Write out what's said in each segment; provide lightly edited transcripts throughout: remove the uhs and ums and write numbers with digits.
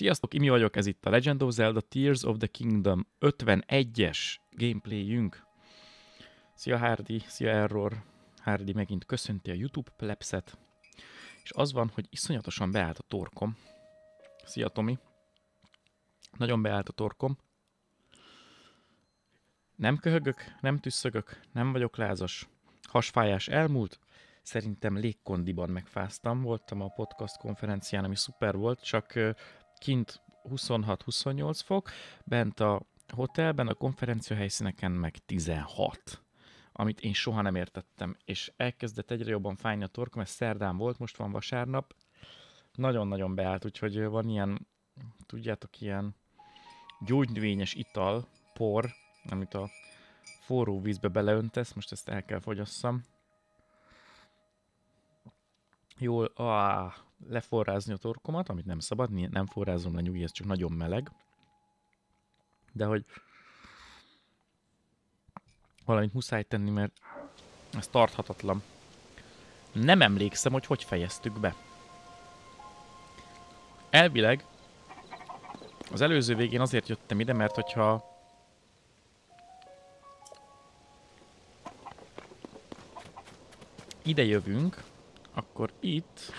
Sziasztok, Imi vagyok, ez itt a Legend of Zelda Tears of the Kingdom 51-es gameplayünk. Szia Hardy, szia Error. Hardy megint köszönti a YouTube plebszet. És az van, hogy iszonyatosan beállt a torkom. Szia Tomi. Nagyon beállt a torkom. Nem köhögök, nem tüsszögök, nem vagyok lázas. Hasfájás elmúlt. Szerintem légkondiban megfáztam. Voltam a podcast konferencián, ami szuper volt, csak kint 26-28 fok, bent a hotelben, a konferencia helyszíneken meg 16, amit én soha nem értettem, és elkezdett egyre jobban fájni a torkom, ez szerdán volt, most van vasárnap, nagyon-nagyon beállt, úgyhogy van ilyen, tudjátok, ilyen gyógynövényes ital, por, amit a forró vízbe beleöntesz, most ezt el kell fogyasszam. Jól leforrázni a torkomat, amit nem szabad, nem forrázom le, nyugi, ez csak nagyon meleg. De hogy valamit muszáj tenni, mert ez tarthatatlan. Nem emlékszem, hogy fejeztük be. Elvileg az előző végén azért jöttem ide, mert hogyha ide jövünk, akkor itt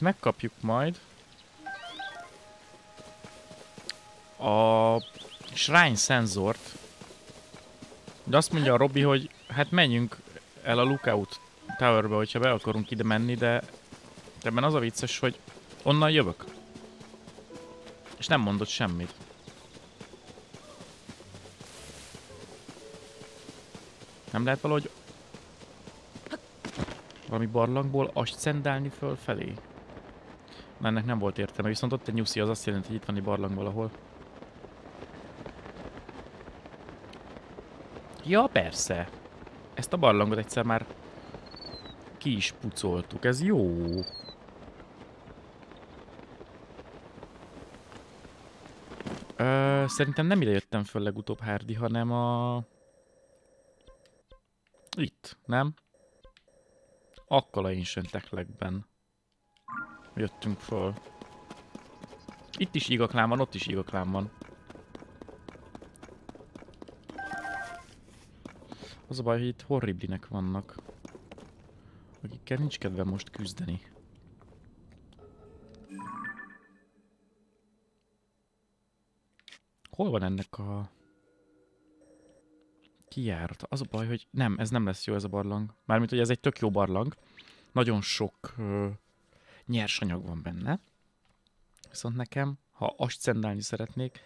megkapjuk majd a srájn szenzort. De azt mondja a Robi, hogy hát menjünk el a Lookout Towerbe, hogyha be akarunk ide menni, de ebben az a vicces, hogy onnan jövök. És nem mondott semmit. Nem lehet valahogy valami barlangból ascendálni fölfelé? Na, ennek nem volt értelme, viszont ott egy nyuszi, az azt jelenti, hogy itt van egy barlang valahol. Ja, persze. Ezt a barlangot egyszer már ki is pucoltuk, ez jó. Szerintem nem ide jöttem föl legutóbb, Hardy, hanem a... itt, nem? Akkala insenteklekben jöttünk föl. Itt is ígaklám van, ott is ígaklám van. Az a baj, hogy itt horriblinek vannak, akikkel nincs kedve most küzdeni. Hol van ennek a kijárata? Az a baj, hogy nem, ez nem lesz jó ez a barlang. Mármint, hogy ez egy tök jó barlang. Nagyon sok nyersanyag van benne, viszont nekem, ha ascendálni szeretnék,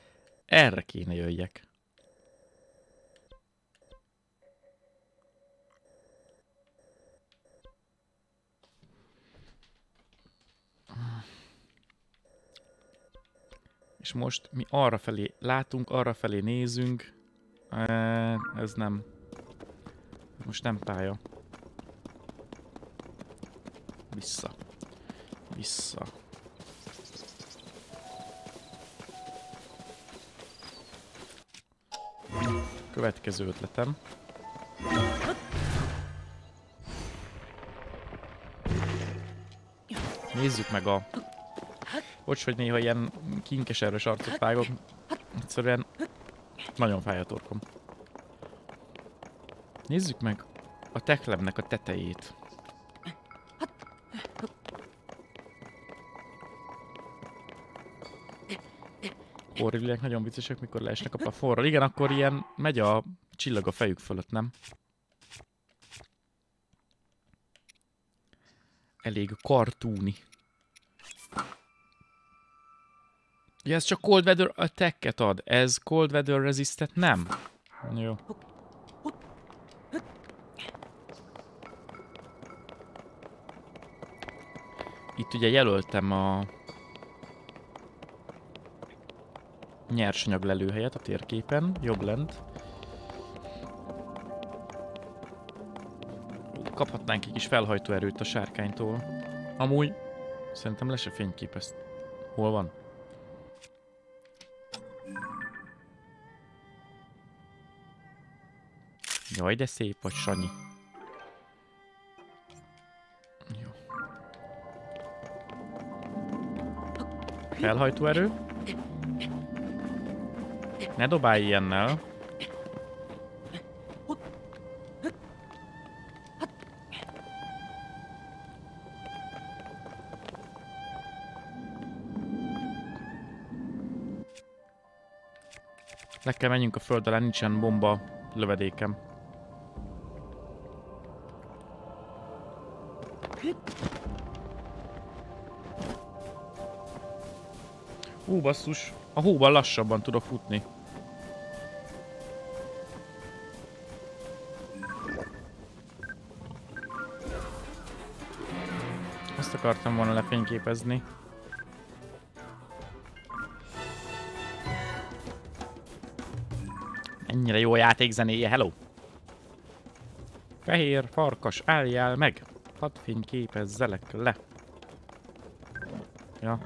erre kéne jöjjek. És most mi arra felé látunk, arra felé nézünk. Ez nem. Most nem pálya. Vissza. Vissza. Következő ötletem. Nézzük meg a... bocs, hogy néha ilyen kinkeserves arcot vágok. Egyszerűen nagyon fáj a torkom. Nézzük meg a teklemnek a tetejét. Orrillák nagyon viccesek, mikor leesnek a plafonról. Igen, akkor ilyen megy a csillag a fejük fölött, nem? Elég kartúni. Ja, ez csak Cold Weather Attack-et ad. Ez Cold Weather Resist-et nem? Jó. Itt ugye jelöltem a... nyersanyag lelőhelyet a térképen, jobb lent. Kaphatnánk egy kis felhajtóerőt a sárkánytól. Amúgy szerintem le se fényképez. Hol van? Jaj, de szép vagy, Sanyi. Felhajtó erő. Ne dobálj ilyennel. Le kell menjünk a föld alá, nincsen bomba lövedékem. Ú, basszus, a hóban lassabban tudok futni. Azt akartam volna lefényképezni. Ennyire jó játékzenéje, hello! Fehér farkas, álljál meg! Hadd fényképezzelek le! Ja.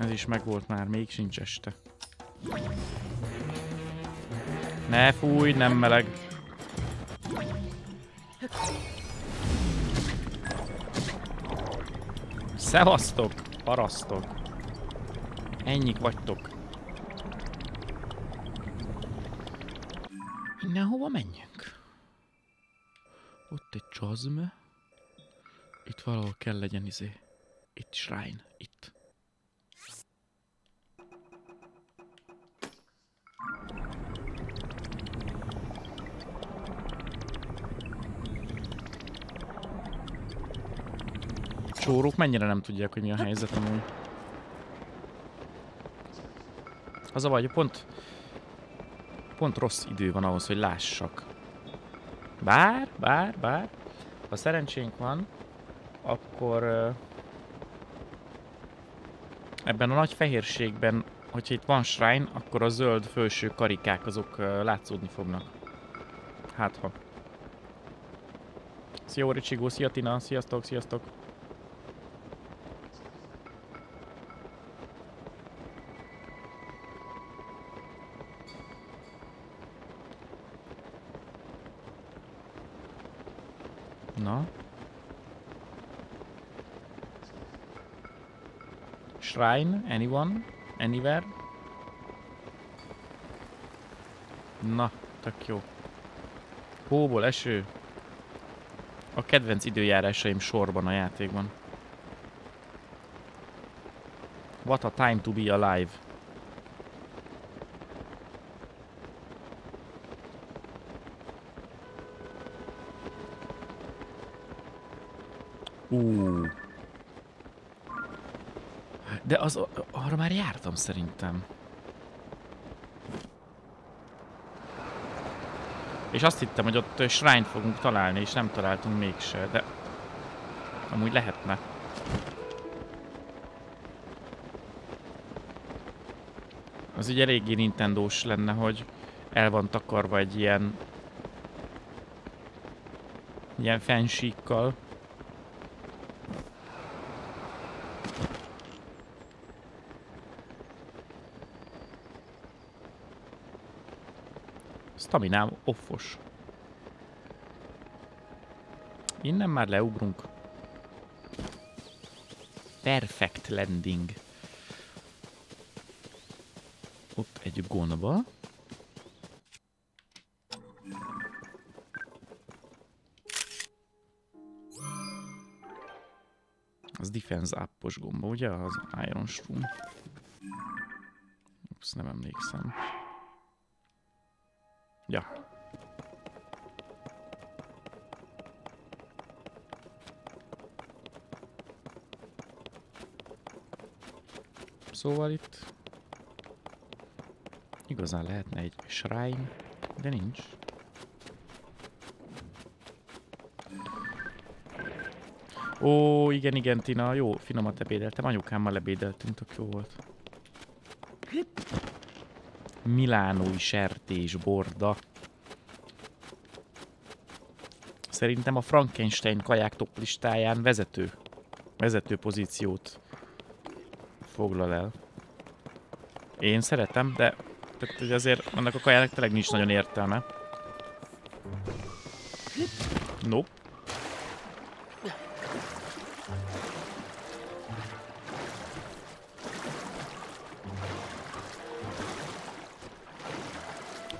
Ez is megvolt már, még sincs este. Ne fúj, nem meleg! Szevasztok, parasztok! Ennyik vagytok! Hova menjünk? Ott egy csazme. Itt valahol kell legyen izé. Itt srájn. Itt. Csórók mennyire nem tudják, hogy mi a helyzet amúgy. Az a vagy, pont rossz idő van ahhoz, hogy lássak. Bár. Ha szerencsénk van, akkor ebben a nagy fehérségben, hogyha itt van shrine, akkor a zöld felső karikák azok látszódni fognak. Hát ha. Szia Oricsigó, szia Tina, sziasztok, sziasztok. Shrine, anyone, anywhere. Na, tök jó. Hóból eső. A kedvenc időjárásaim sorban a játékban. What a time to be alive. De az, arra már jártam szerintem. És azt hittem, hogy ott shrine fogunk találni, és nem találtunk mégse, de amúgy lehetne. Az ugye eléggé Nintendós lenne, hogy el van takarva egy ilyen fensíkkal. Staminám offos. Innen már leugrunk. Perfect landing. Ott egy gomba. Az defense up-os gomba, ugye? Az Iron Shroom. Ups, nem emlékszem. Ja. Szóval itt igazán lehetne egy shrine, de nincs. Ó, igen, Tina, jó, finomat ebédeltem, anyukámmal ebédeltünk, tök jó volt. Milánói sertésborda. Szerintem a Frankenstein kaják top listáján vezető pozíciót foglal el. Én szeretem, de tehát, azért annak a kajának tényleg nincs nagyon értelme. Nope.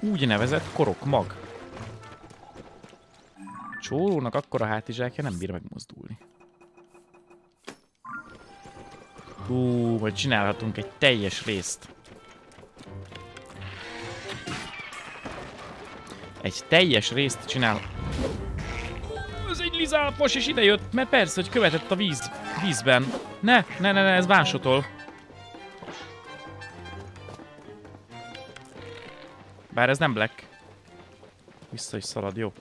úgynevezett korokmag. Csórónak akkora hátizsákja nem bír megmozdulni. Majd csinálhatunk egy teljes részt. Egy teljes részt csinál. Ez egy lizápos, és idejött, mert persze, hogy követett a vízben. Ne, ez bánsotol. Bár ez nem black. Vissza is szalad, jó.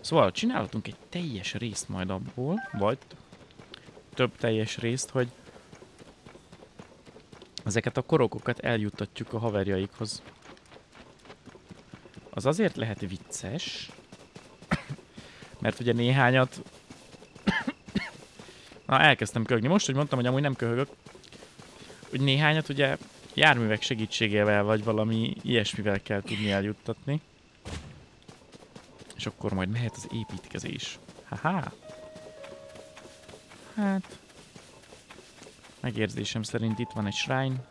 Szóval csinálhatunk egy teljes részt majd abból, vagy több teljes részt, hogy ezeket a korokokat eljuttatjuk a haverjaikhoz. Az azért lehet vicces, mert ugye néhányat... Na, elkezdtem köhögni. Most, hogy mondtam, hogy amúgy nem köhögök, hogy néhányat ugye járművek segítségével, vagy valami ilyesmivel kell tudni eljuttatni. És akkor majd mehet az építkezés. Haha! Hát... Megérzésem szerint itt van egy srájn.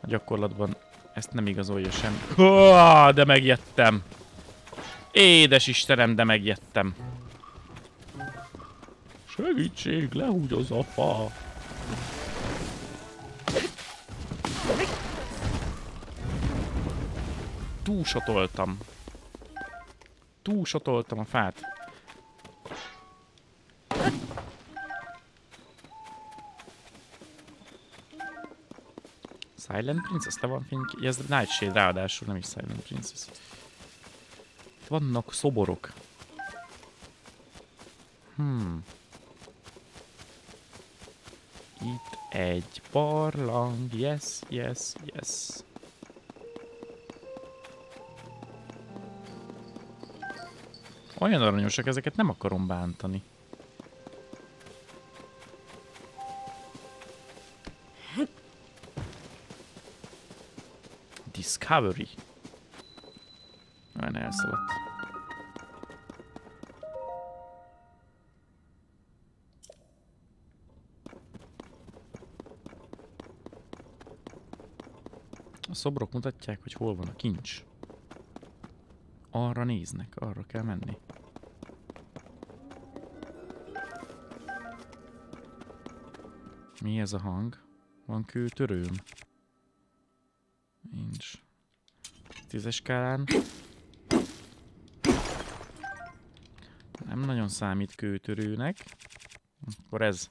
A gyakorlatban ezt nem igazolja sem. Húááá, de megijedtem! Édes Istenem, de megijedtem! Segítség, lehúgy az a fa! Túlsatoltam. Túlsatoltam a fát. Silent Princess, le van fénykép. Ez Nightshade ráadásul, nem is Silent Princess. Vannak szoborok. Itt egy barlang. Yes. Olyan aranyosak, ezeket nem akarom bántani. Discovery. Olyan elszaladt. A szobrok mutatják, hogy hol van a kincs. Arra néznek, arra kell menni. Mi ez a hang? Van kőtörőm? Nincs. 10-es skálán. Nem nagyon számít kőtörőnek. Akkor ez.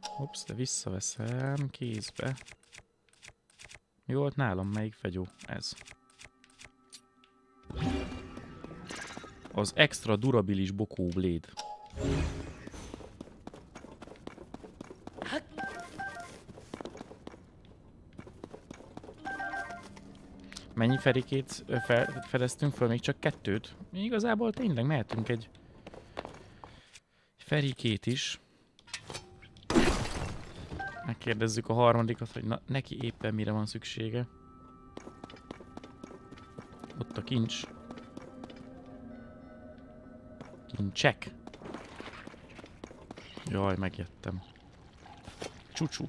Hopsz, de visszaveszem kézbe. Mi volt nálam? Melyik fegyó? Ez. Az extra durabilis bokóbléd. Mennyi ferikét fedeztünk föl? Még csak 2-t. Igazából tényleg mehetünk egy ferikét is. Megkérdezzük a harmadikat, hogy na, neki éppen mire van szüksége. Ott a kincs. Kincsek. Jaj, megjöttem. Csúcsú.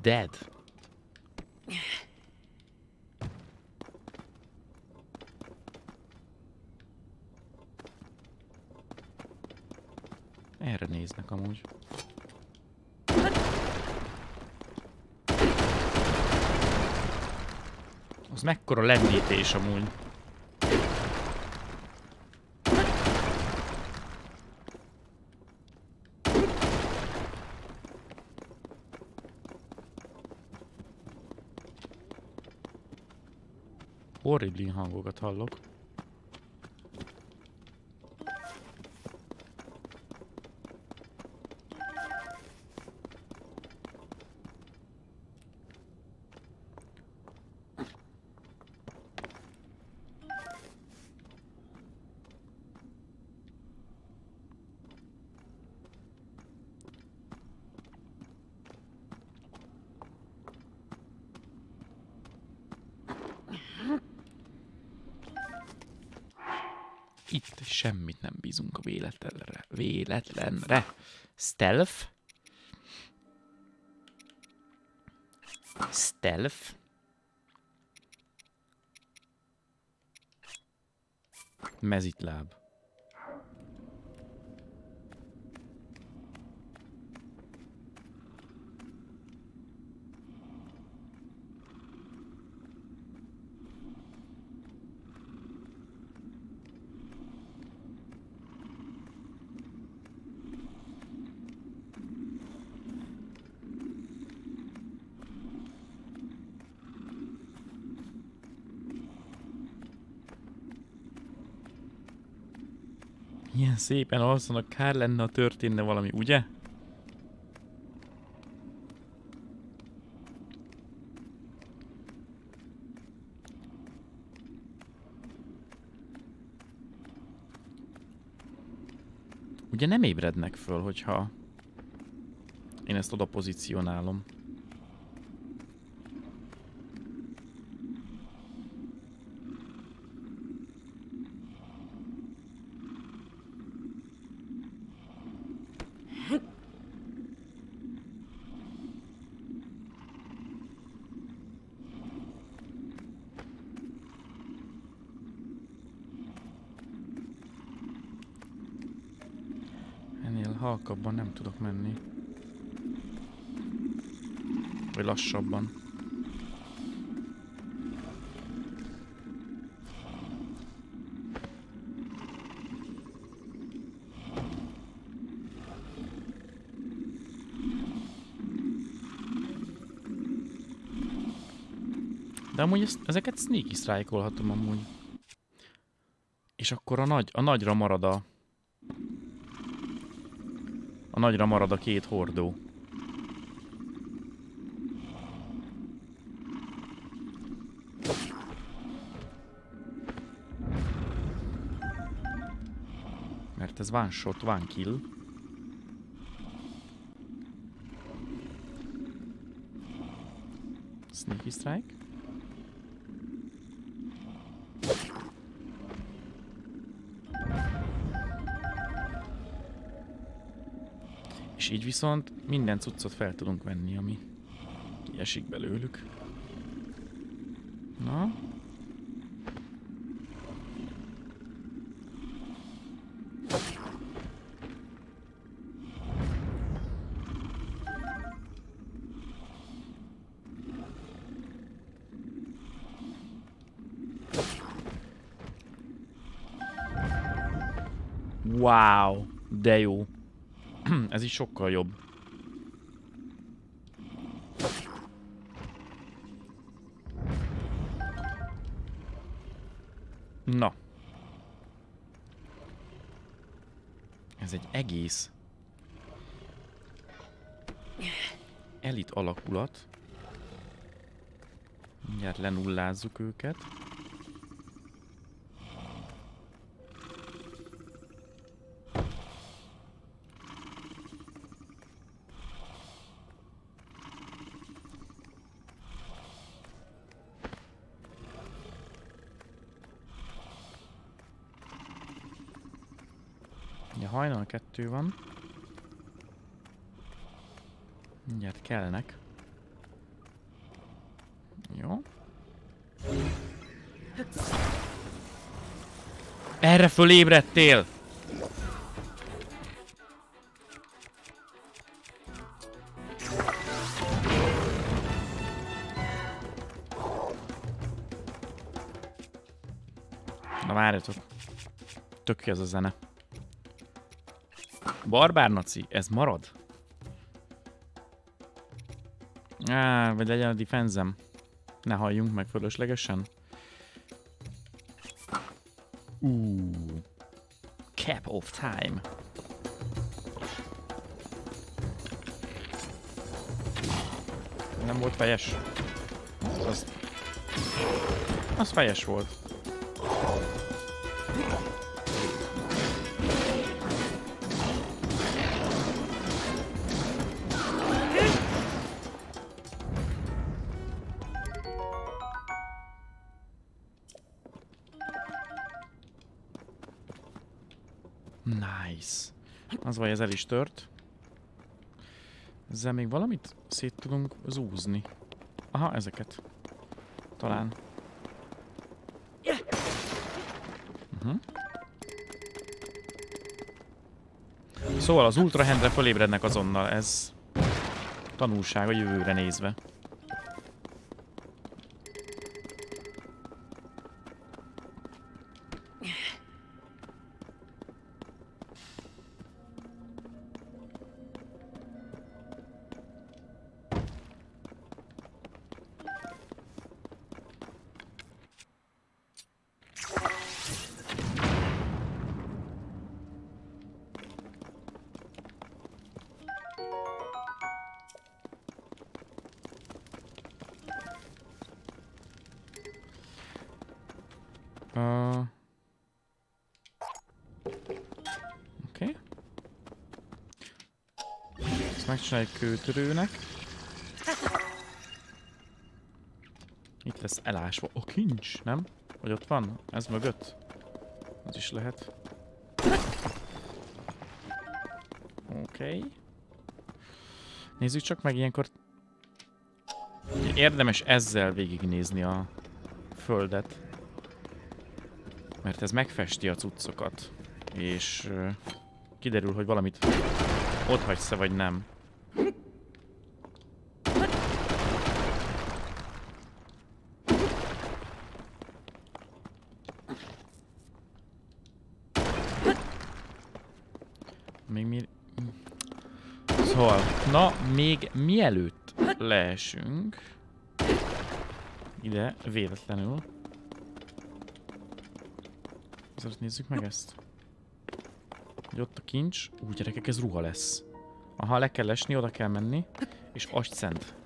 Dead. Erre néznek amúgy. Az mekkora lendítés amúgy. Horriblin hangokat hallok. Itt semmit nem bízunk a véletlenre. Stealth. Stealth. Mezitláb. Ilyen szépen alszanak, kár lenne, ha történne valami, ugye? Ugye nem ébrednek föl, hogyha én ezt oda pozícionálom. Halkabban nem tudok menni. Vagy lassabban. De amúgy ezeket sneaky strike-olhatom amúgy. És akkor a nagyra marad a... nagyra marad a két hordó. Mert ez one shot, one kill. Sneaky strike. És így viszont minden cuccot fel tudunk venni, ami kiesik belőlük. Na. Wow, de jó. Ez is sokkal jobb. Na. Ez egy egész elit alakulat. Mindjárt lenullázzuk őket. Hajnal 2 van. Mindjárt kellenek. Jó. Erre fölébredtél! Na várjatok. Tök jó ez a zene. Barbárnaci, ez marad? Á, vagy legyen a defense-em. Ne halljunk meg fölöslegesen. Cap of time. Nem volt fejes. Az fejes volt. Nice. Az vagy ez el is tört. Ezzel még valamit szét tudunk zúzni. Aha, ezeket. Talán. Szóval az ultrahandre fölébrednek azonnal, ez tanulság a jövőre nézve. Megcsináljuk kőtörőnek. Itt lesz elásva. A kincs, nem? Vagy ott van? Ez mögött? Az is lehet. Oké. Nézzük csak meg ilyenkor. Érdemes ezzel végignézni a földet. Mert ez megfesti a cuccokat. És kiderül, hogy valamit ott hagysz-e vagy nem. Szóval, na, még mielőtt leesünk ide véletlenül. Azért nézzük meg ezt. Hogy ott a kincs. Úgy gyerekek, ez ruha lesz. Aha, le kell esni, oda kell menni. És azt szent.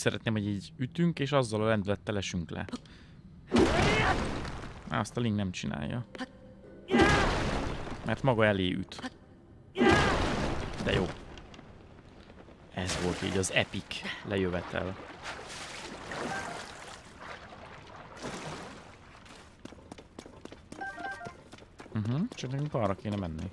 Szeretném, hogy így ütünk, és azzal a lendülettel esünk le. Azt a Link nem csinálja. Mert maga elé üt. De jó. Ez volt így az epic lejövetel. Csak nekünk arra kéne menni.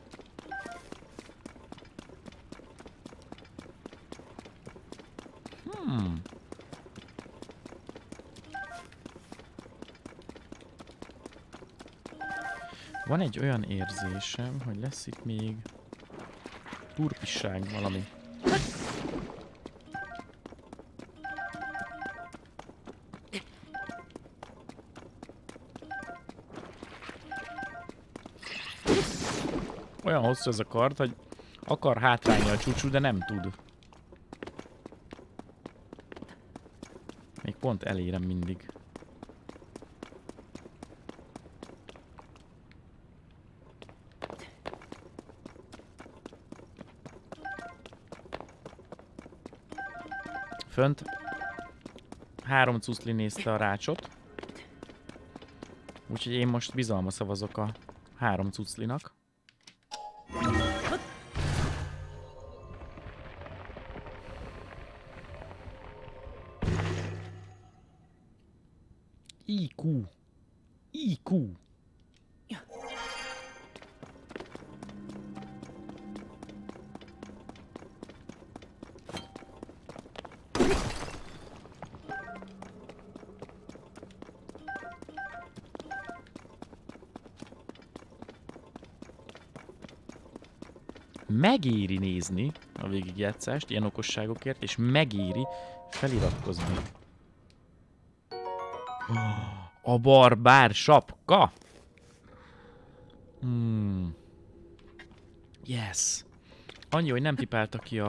Van egy olyan érzésem, hogy lesz itt még turpisság valami. Olyan hosszú ez a kard, hogy akar hátrálni a csúcsú, de nem tud. Még pont elérem mindig. Fönt 3 cuszli nézte a rácsot, úgyhogy én most bizalma szavazok a 3 cuszlinak. IQ. Megéri nézni a végigjátszást ilyen okosságokért, és megéri feliratkozni. A barbár sapka! Yes! Annyi, hogy nem pipálta ki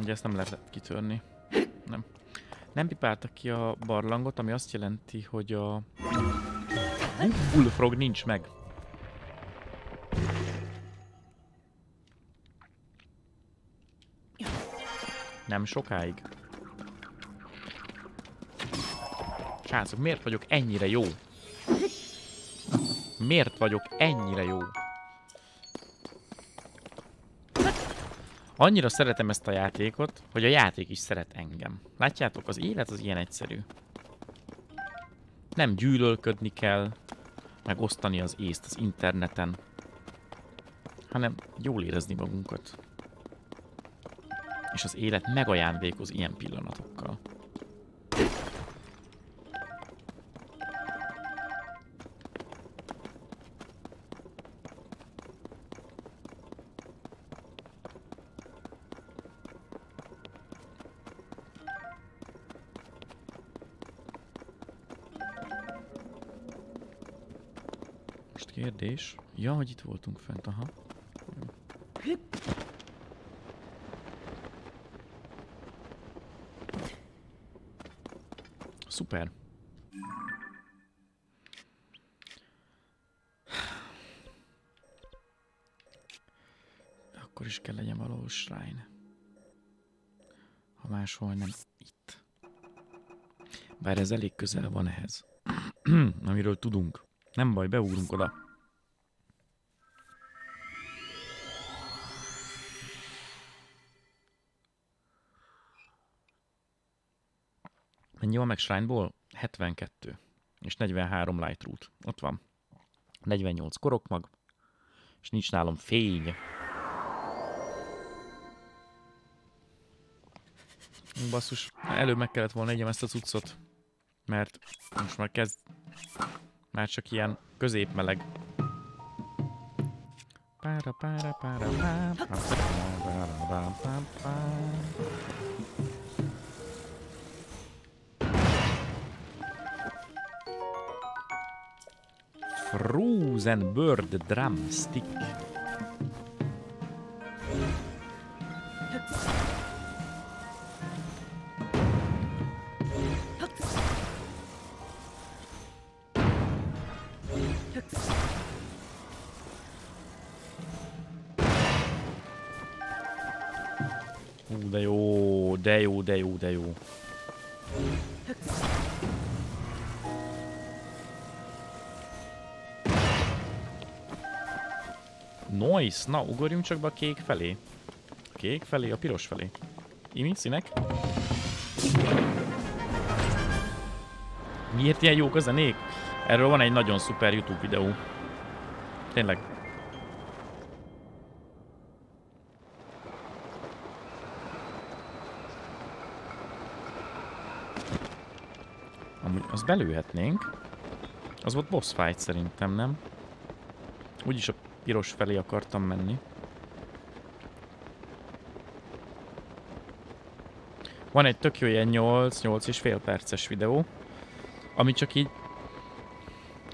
ugye ezt nem lehet kitörni. Nem. Nem pipálta ki a barlangot, ami azt jelenti, hogy a Bubulfrog nincs meg. Nem sokáig. Srácok, miért vagyok ennyire jó? Miért vagyok ennyire jó? Annyira szeretem ezt a játékot, hogy a játék is szeret engem. Látjátok, az élet az ilyen egyszerű. Nem gyűlölködni kell, meg osztani az észt az interneten, hanem jól érezni magunkat. És az élet megajándékoz ilyen pillanatokkal. Most kérdés. Ja, hogy itt voltunk fent, aha. Szuper. Akkor is kell legyen valahol srájn. Ha máshol nem itt. Bár ez elég közel van ehhez. Amiről tudunk. Nem baj, beúrunk oda. Mennyi van meg shrine-ból? 72. És 43 light root. Ott van. 48 korokmag. És nincs nálam fény. Basszus, előbb meg kellett volna egyem ezt a cuccot. Mert most már kezd... Már csak ilyen középmeleg. Frozen Bird Drumstick. De jó. Nice! Na, ugorjunk csak be a kék felé. A kék felé, a piros felé. Imi, színek? Miért ilyen jók a zenék? Erről van egy nagyon szuper YouTube videó. Tényleg. Azt belőhetnénk. Az volt boss fight szerintem, nem? Úgyis a piros felé akartam menni. Van egy tök jó ilyen 8 és fél perces videó, ami csak így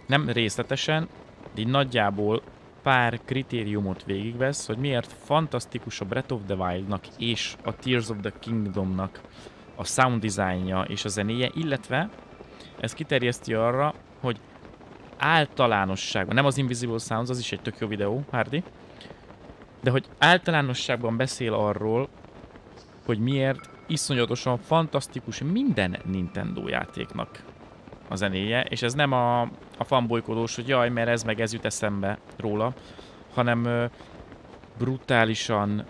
nem részletesen, de így nagyjából pár kritériumot végigvesz, hogy miért fantasztikus a Breath of the Wildnak és a Tears of the Kingdomnak a sound designja és a zenéje, illetve ez kiterjeszti arra, hogy általánosságban, nem az Invisible Sounds, az is egy tök jó videó, Hardy, de hogy általánosságban beszél arról, hogy miért iszonyatosan fantasztikus minden Nintendo játéknak a zenéje, és ez nem a fanbolykodós, hogy jaj, mert ez meg ez jut eszembe róla, hanem brutálisan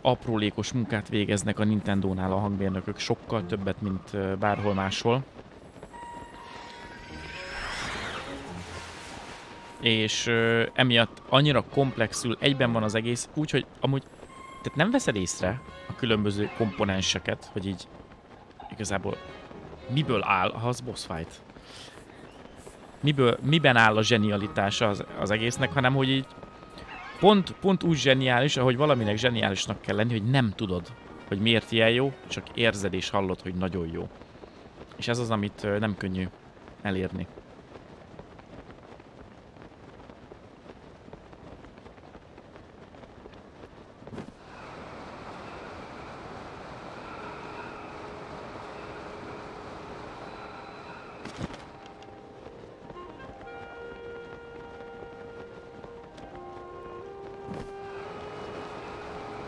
aprólékos munkát végeznek a Nintendónál a hangmérnökök, sokkal többet, mint bárhol máshol. És emiatt annyira komplexül egyben van az egész, úgyhogy amúgy tehát nem veszed észre a különböző komponenseket, hogy így igazából miből áll, ha az boss fight. Miben áll a zsenialitása az egésznek, hanem hogy így pont úgy zseniális, ahogy valaminek zseniálisnak kell lenni, hogy nem tudod, hogy miért ilyen jó, csak érzed és hallod, hogy nagyon jó. És ez az, amit nem könnyű elérni.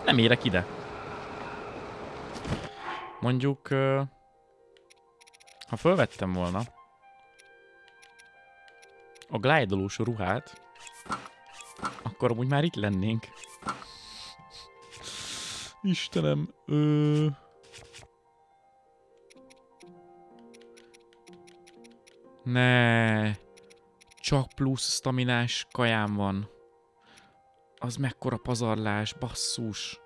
Nem érek ide. Mondjuk, ha fölvettem volna a glide-olós ruhát, akkor amúgy már itt lennénk. Istenem, ne, csak plusz staminás kajám van. Az mekkora pazarlás, basszus.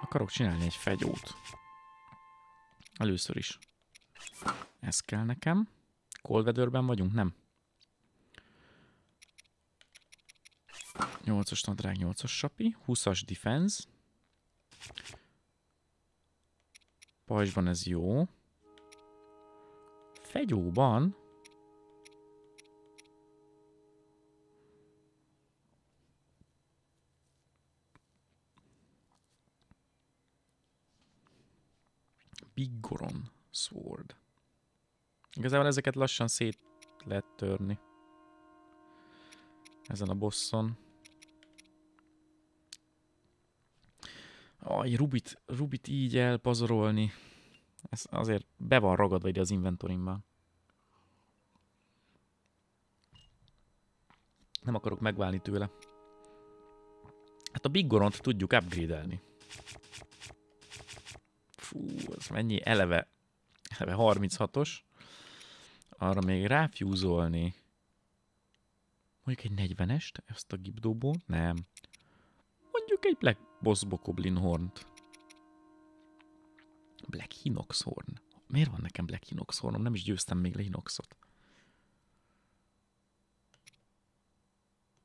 Akarok csinálni egy fegyót. Először is. Ez kell nekem. Cold weatherben vagyunk, nem? 8-as nadrág, 8-as sapi, 20-as defense. Pajzsban ez jó. Fegyóban. Biggoron Sword. Igazából ezeket lassan szét lehet törni. Ezen a bosszon. Aj, Rubit így elpazarolni. Ez azért be van ragadva ide az inventorimban. Nem akarok megválni tőle. Hát a Biggoront tudjuk upgrade-elni. Fú, ez mennyi eleve. Eleve 36-os. Arra még ráfjúzolni. Mondjuk egy 40-est, ezt a gibdóból? Nem. Mondjuk egy Black Bokoblin Hornt. Black Hinox Horn. Miért van nekem Black Hinox Hornom? Nem is győztem még le Hinoxot.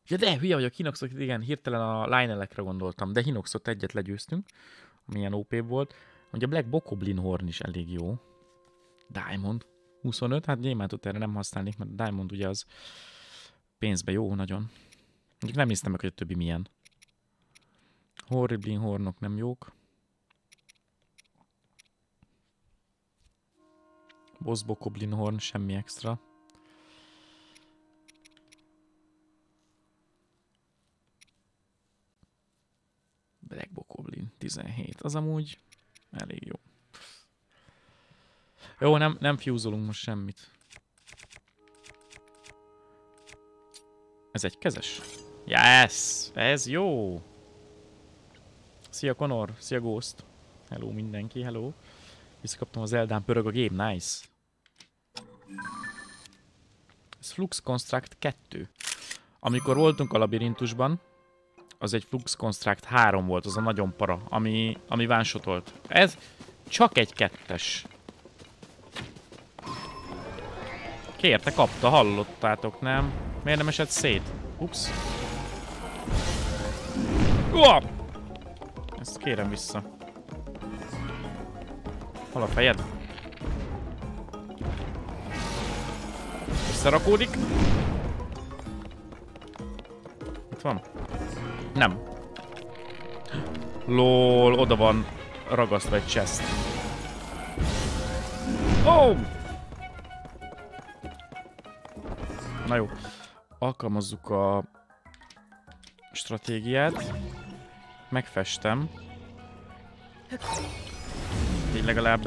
Ja de, hülye vagyok, Hinoxot, igen, hirtelen a Lionelekre gondoltam, de Hinoxot egyet legyőztünk, amilyen OP volt. Ugye a Black Bokoblin Horn is elég jó. Diamond 25, hát gyémántot erre nem használnék, mert a Diamond ugye az pénzbe jó nagyon. Mondjuk nem néztem meg, hogy a többi milyen. Horriblin hornok nem jók. Boss Bokoblin Horn, semmi extra. Black Bokoblin 17, az amúgy elég jó. Jó, nem fúzolunk most semmit. Ez egy kezes. Yes! Ez jó! Szia Connor, szia Ghost. Hello mindenki, hello. Visszakaptam az Eldán, pörög a game, nice. Ez Flux Construct 2. Amikor voltunk a labirintusban, az egy Flux Construct 3 volt, az a nagyon para, ami vánshotolt. Ez csak egy 2-es. Kérte, kapta, hallottátok, nem? Miért nem esett szét? Ups. Uah! Ezt kérem vissza. Hol a fejed? Összerakódik? Itt van? Nem. Lol, oda van ragasztva egy chest. Oh! Na jó. Alkalmazzuk a stratégiát. Megfestem. Így legalább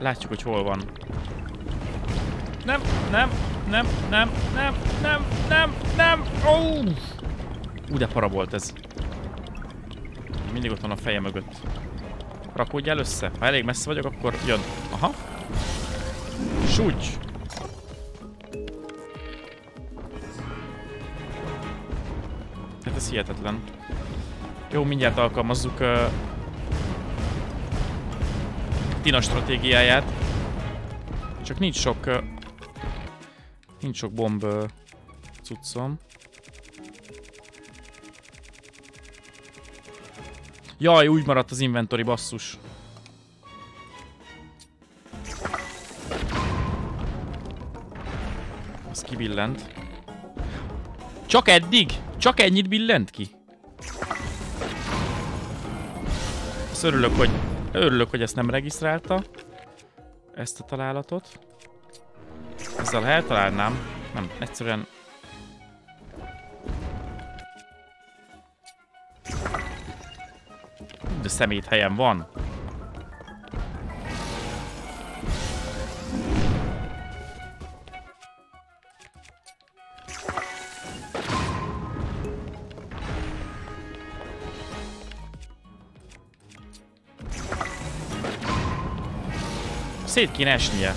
látjuk, hogy hol van. Nem! Oh! Ú, de para volt ez. Mindig ott van a feje mögött. Rakódjál össze. Ha elég messze vagyok, akkor jön. Aha. Súgy! Hát ez hihetetlen. Jó, mindjárt alkalmazzuk Tina stratégiáját. Csak nincs sok bomb cuccom. Jaj, úgy maradt az inventory, basszus. Az kibillent. Csak eddig? Csak ennyit billent ki? lesz. Örülök, hogy ezt nem regisztrálta. Ezt a találatot. Ezzel eltalálnám. Nem, egyszerűen... De szemét helyen van. Szét kéne esnie.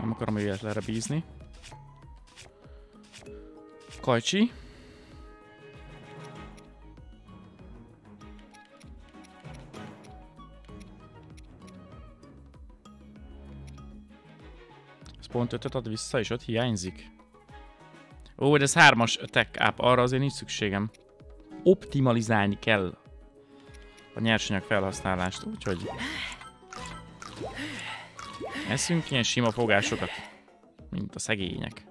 Nem akarom életlenre bízni. Kajcsi. Ez pont 5-öt ad vissza, és ott hiányzik. Ó, de ez 3-as attack up, arra azért nincs szükségem. Optimalizálni kell a nyersanyag felhasználást, úgyhogy eszünk ilyen sima fogásokat, mint a szegények.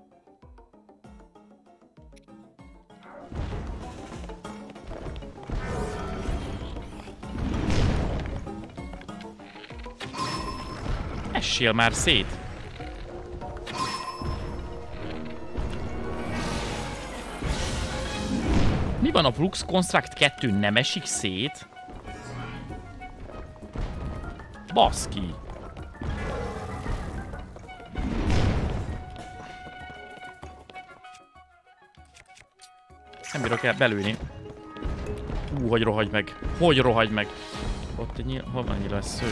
Essél már szét! Mi van, a Flux Construct 2 nem esik szét? Baszki! Nem bírok el belőni. Hú, hogy rohagy meg! Hogy rohagy meg! Ott egy nyíl... Hol van nyílesző?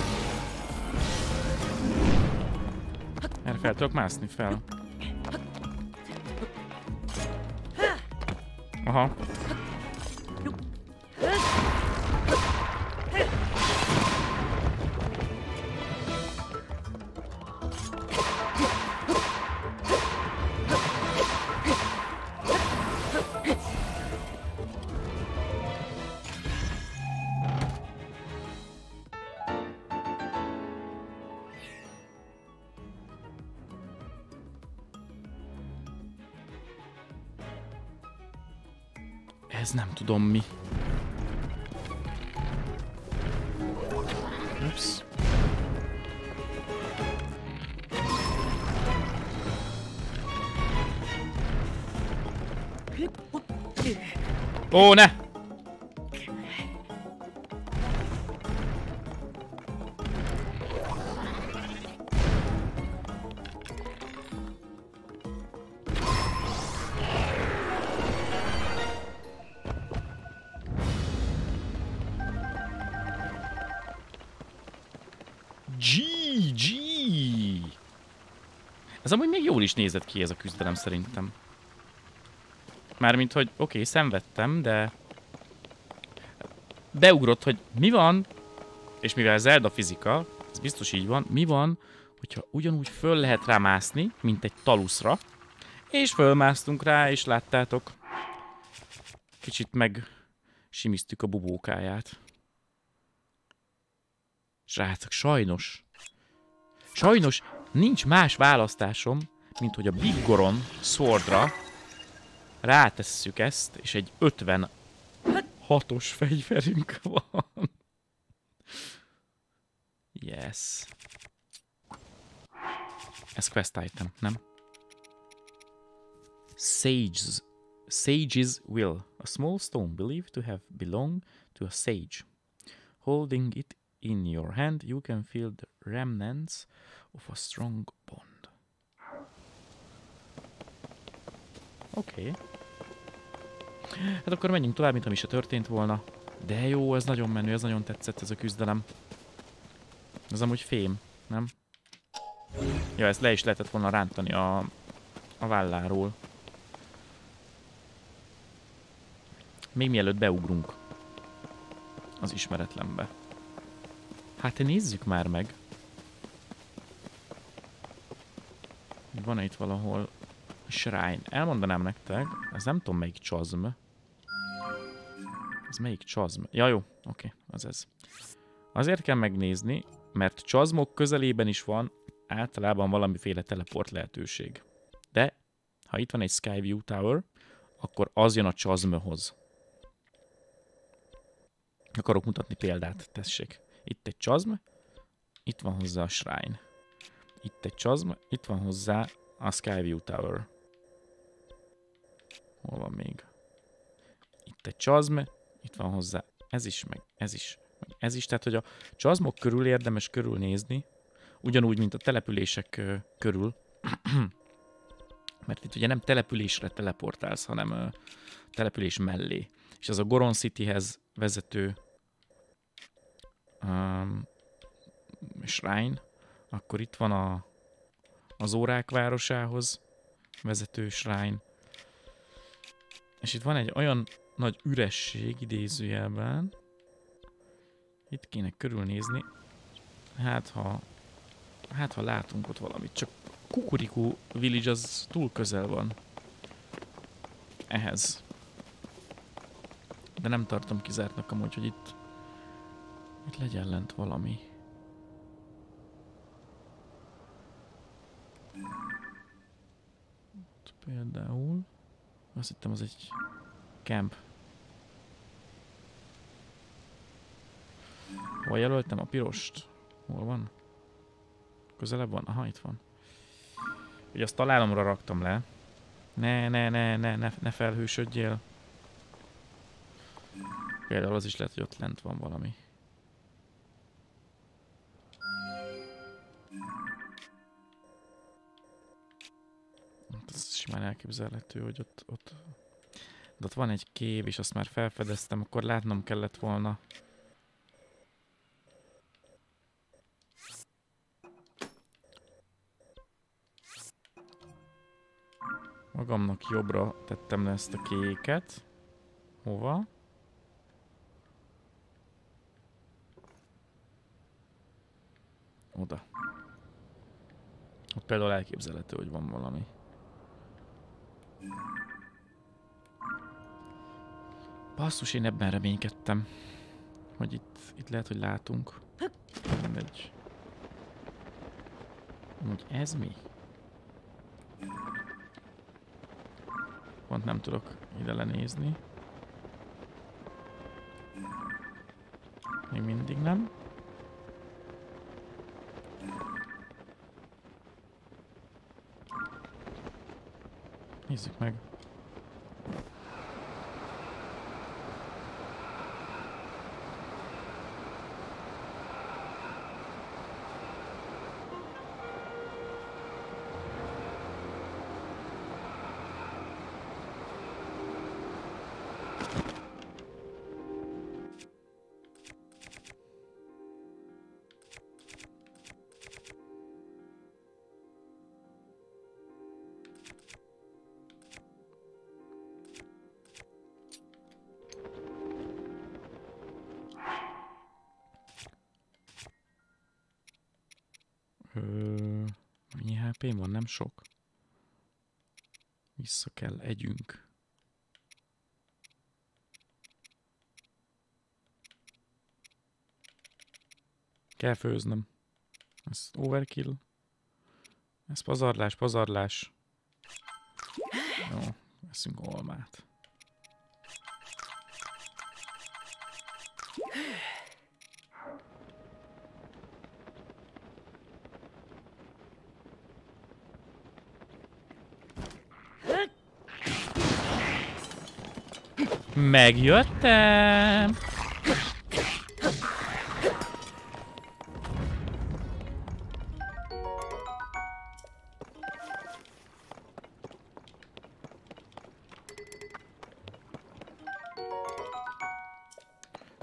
Erre fel tudok mászni fel. Aha. Ez nem tudom mi. Ups. Ó, ne! Ez amúgy még jól is nézett ki ez a küzdelem szerintem. Mármint, hogy oké, szenvedtem, de... Beugrott, hogy mi van, és mivel Zelda fizika, ez biztos így van, mi van, hogyha ugyanúgy föl lehet rá mászni, mint egy taluszra, és fölmásztunk rá, és láttátok, kicsit meg simiztük a bubókáját. Srácok, sajnos nincs más választásom, mint hogy a Biggoron Swordra rátesszük ezt, és egy 56-os fegyverünk van. Yes. Ez quest item, nem? Sage's Will. A small stone believed to have belonged to a sage. Holding it in your hand, you can feel the remnants of a strong bond. Oké. Hát akkor menjünk tovább, mintha mi se történt volna. De jó, ez nagyon menő, ez nagyon tetszett ez a küzdelem. Ez amúgy fém, nem? Ja, ezt le is lehetett volna rántani a válláról. Még mielőtt beugrunk az ismeretlenbe. Hát nézzük már meg. Van-e itt valahol srájn? Elmondanám nektek, ez nem tudom melyik csazm. Ez melyik csazm? Ja jó, oké, az ez. Azért kell megnézni, mert csazmok közelében is van általában valamiféle teleport lehetőség. De, ha itt van egy Skyview Tower, akkor az jön a csazmöhoz. Akarok mutatni példát, tessék. Itt egy csazm, itt van hozzá a shrine. Itt egy csazm, itt van hozzá a Skyview Tower. Hol van még? Itt egy csazm, itt van hozzá ez is, meg ez is, meg ez is. Tehát, hogy a csazmok körül érdemes körülnézni, ugyanúgy, mint a települések körül. Mert itt ugye nem településre teleportálsz, hanem település mellé. És ez a Goron Cityhez vezető shrine, akkor itt van az órák városához vezető shrine. És itt van egy olyan nagy üresség idézőjelben. Itt kéne körülnézni. Hát ha látunk ott valamit, csak Kukuriku Village az túl közel van ehhez. De nem tartom kizártnak amúgy, hogy itt legyen lent valami. Itt például... Azt hittem, az egy camp. Hol jelöltem a pirost? Hol van? Közelebb van? Aha, itt van. Ugye azt találomra raktam le. Ne felhősödjél. Például az is lehet, hogy ott lent van valami. Ez simán elképzelhető, hogy ott... De ott van egy kép, és azt már felfedeztem, akkor látnom kellett volna. Magamnak jobbra tettem le ezt a kéket. Hova? Oda. Ott például elképzelhető, hogy van valami. Basszus, én ebben reménykedtem, hogy itt lehet, hogy látunk. Mindegy. Amúgy ez mi? Pont nem tudok ide lenézni. Még mindig nem. Nézzük meg. Mennyi HP-n van? Nem sok. Vissza kell együnk. Kell főznöm. Ez overkill. Ez pazarlás, pazarlás. Jó, veszünk almát. Megjöttem!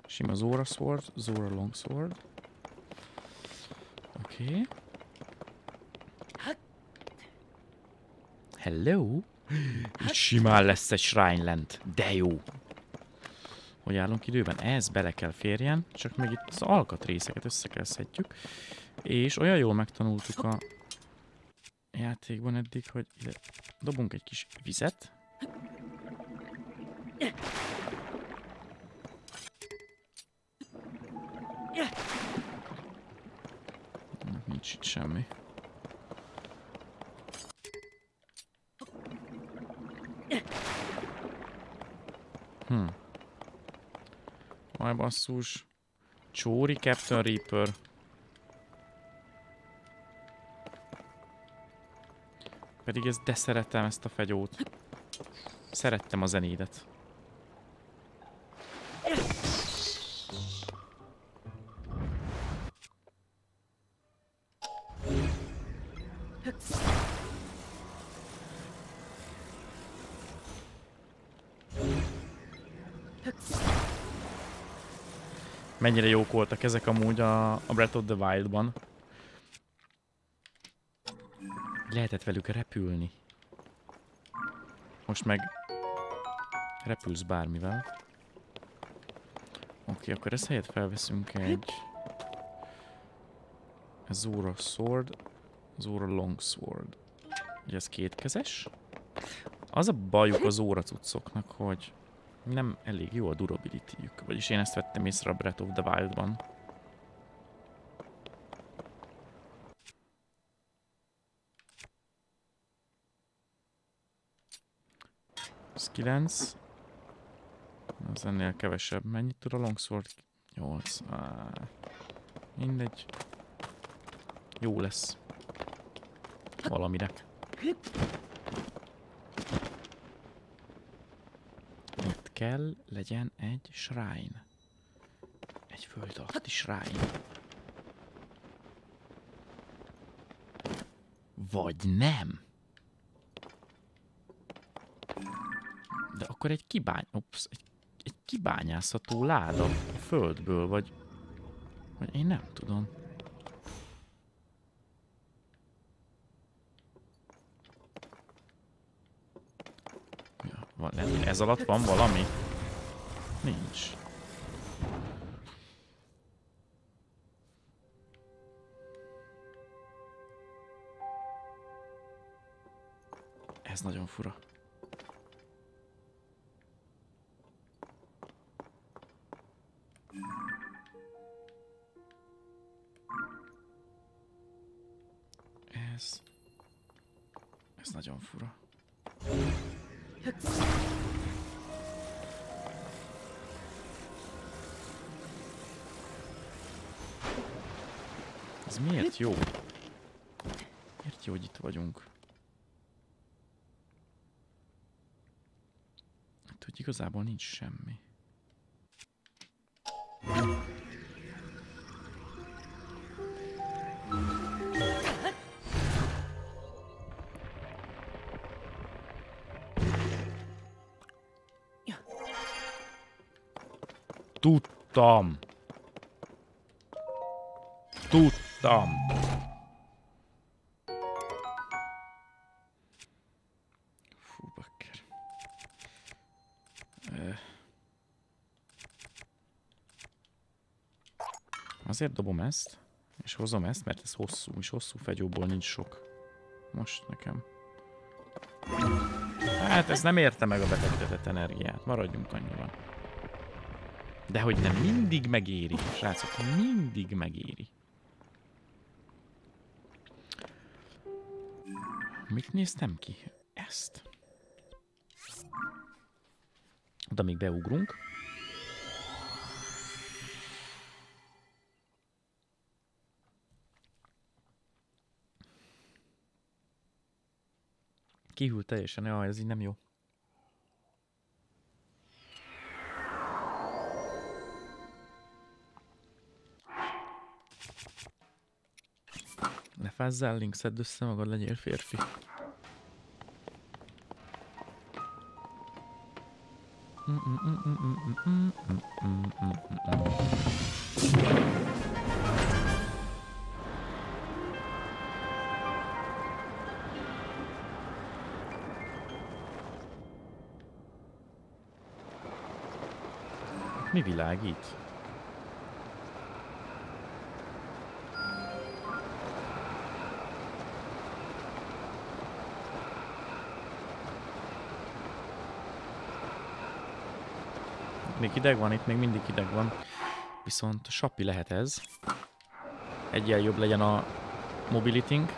Sima Zora Sword, Zora Long Sword. Oké. Okay. Hello! Itt simán lesz egy shrine lent. De jó! Hogy állunk időben? Ez bele kell férjen, csak még itt az alkatrészeket összekezdhetjük. És olyan jól megtanultuk a játékban eddig, hogy ide dobunk egy kis vizet. Nincs itt semmi. már basszus. Csóri Captain Reaper. Pedig ezt de szeretem, ezt a fegyót. Szerettem a zenédet. Mennyire jók voltak ezek amúgy a Breath of the Wild-ban. Lehetett velük repülni. Most meg repülsz bármivel. Oké, akkor ezt helyett felveszünk egy... Zora Sword, Zora Long Sword. Ugye ez kétkezes. Az a bajuk az Zora cuccoknak, hogy nem elég jó a durability-jük. Vagyis én ezt vettem észre a Breath of the Wild-ban. Ez 9. Az ennél kevesebb. Mennyit tud a longsword? 8. Mindegy. Jó lesz. Valamire. Itt kell legyen egy srájn. Egy föld alatti srájn. Vagy nem? De akkor egy egy kibányászható láda a földből, vagy én nem tudom. Ja, van, ez alatt van valami? Nincs. Ez nagyon fura. Ez nagyon fura. Ez miért jó? Miért jó, hogy itt vagyunk? Hát, hogy igazából nincs semmi. Tudtam. Tudtam. Fú, bakker. Azért dobom ezt, és hozom ezt, mert ez hosszú, és hosszú fegyóból nincs sok. Most nekem. Hát ez nem érte meg a befektetett energiát. Maradjunk annyiban. De hogy nem, mindig megéri, srácok, mindig megéri. Mit néztem ki? Ezt. Oda még beugrunk. Kihűlt teljesen, jaj, ez így nem jó. Ne fázzál, Link, szedd össze magad, legyél férfi. Mi világít? Még hideg van, itt még mindig hideg van. Viszont sapi lehet ez. Egyel jobb legyen a mobilitink.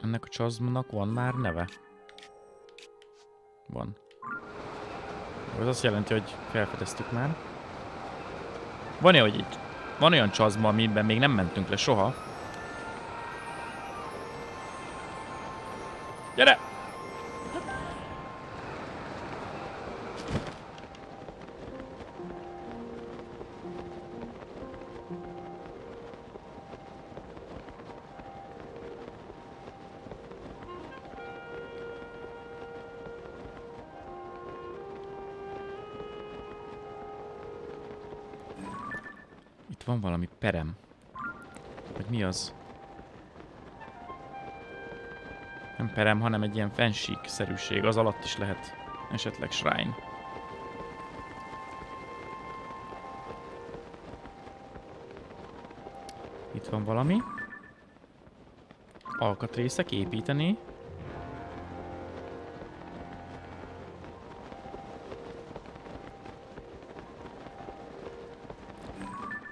Ennek a csazmnak van már neve? Van. Ez azt jelenti, hogy felfedeztük már. Van-e, hogy itt? Van olyan csaszma, amiben még nem mentünk le soha. Gyere! Van valami perem. Hogy mi az? Nem perem, hanem egy ilyen fensík-szerűség. Az alatt is lehet esetleg srájn. Itt van valami. Alkatrészek, építeni.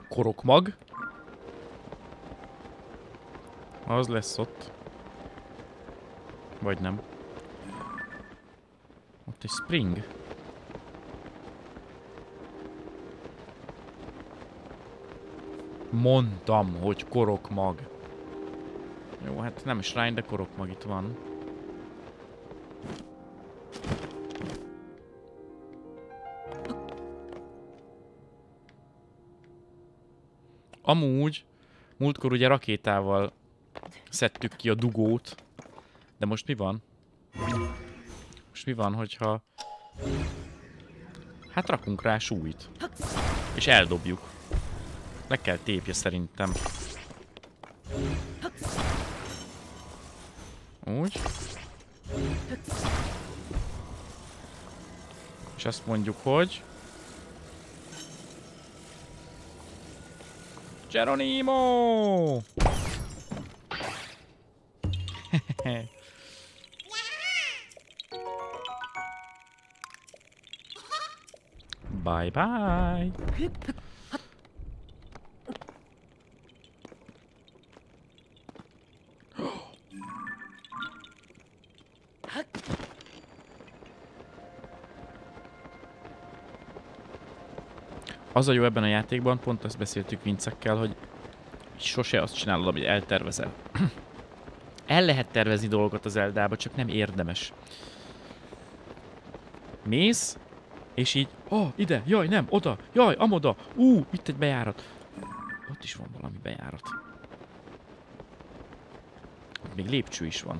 Korokmag. Az lesz ott. Vagy nem. Ott egy spring. Mondtam, hogy korokmag. Jó, hát nem is shrine, de korokmag itt van. Amúgy, múltkor ugye rakétával szedtük ki a dugót, de most mi van? Most mi van, hogyha... Hát rakunk rá súlyt. És eldobjuk. Le kell tépje szerintem. Úgy. És azt mondjuk, hogy... Geronimo! Bye bye! Az a jó ebben a játékban, pont ezt beszéltük Vincekkel, hogy sose azt csinálod, amit eltervezel. El lehet tervezni dolgokat az Zeldába, csak nem érdemes. Mész, és így, oh, ide, jaj, nem, oda, jaj, amoda, ú, itt egy bejárat. Ott is van valami bejárat. Ott még lépcső is van.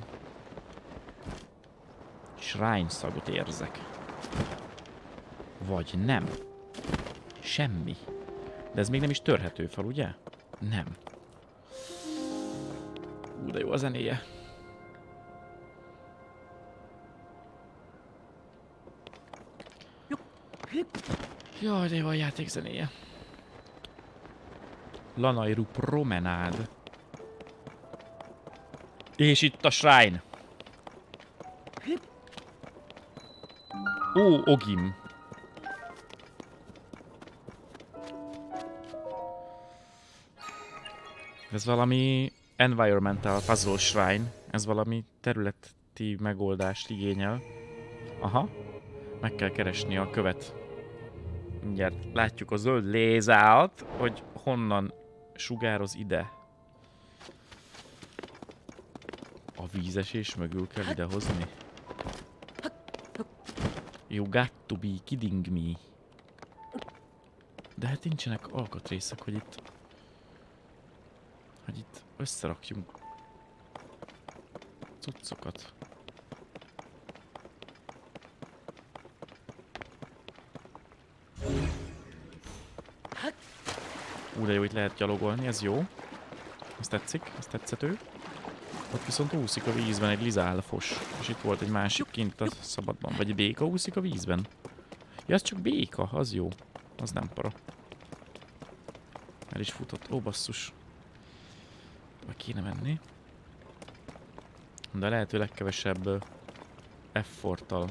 Shrine szagot érzek. Vagy nem. Semmi. De ez még nem is törhető fel, ugye? Nem. Ú, de jó a zenéje. Jaj, de jó a játék zenéje. Lanajru Promenade. És itt a shrine. Ó, Ogim. Ez valami environmental puzzle shrine. Ez valami területi megoldást igényel. Aha. Meg kell keresni a követ. Mindjárt látjuk a zöld lézát, hogy honnan sugároz ide. A vízesés mögül kell idehozni. You got to be kidding me. De hát nincsenek alkatrészek, hogy itt... Hogy itt összerakjunk cuccokat. Úgy, de jó, itt lehet gyalogolni, ez jó. Ez tetszik, ez tetszető. Ott viszont úszik a vízben egy lizálfos. És itt volt egy másik kint a szabadban. Vagy egy béka úszik a vízben. Ja, ez csak béka, az jó. Az nem para. El is futott, ó basszus. Meg kéne menni. De lehető legkevesebb efforttal.